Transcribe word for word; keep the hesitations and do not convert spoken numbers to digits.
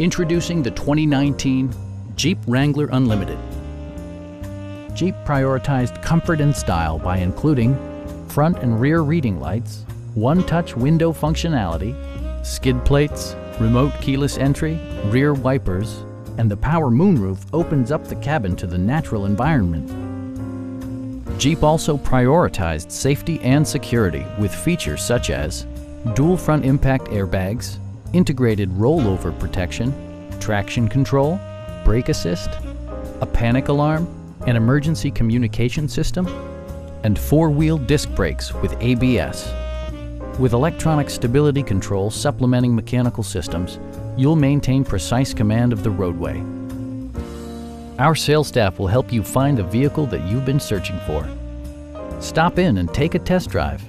Introducing the twenty nineteen Jeep Wrangler Unlimited. Jeep prioritized comfort and style by including front and rear reading lights, one-touch window functionality, skid plates, remote keyless entry, rear wipers, and the power moonroof opens up the cabin to the natural environment. Jeep also prioritized safety and security with features such as dual front impact airbags, integrated rollover protection, traction control, brake assist, a panic alarm, an emergency communication system, and four-wheel disc brakes with A B S. With electronic stability control supplementing mechanical systems, you'll maintain precise command of the roadway. Our sales staff will help you find the vehicle that you've been searching for. Stop in and take a test drive.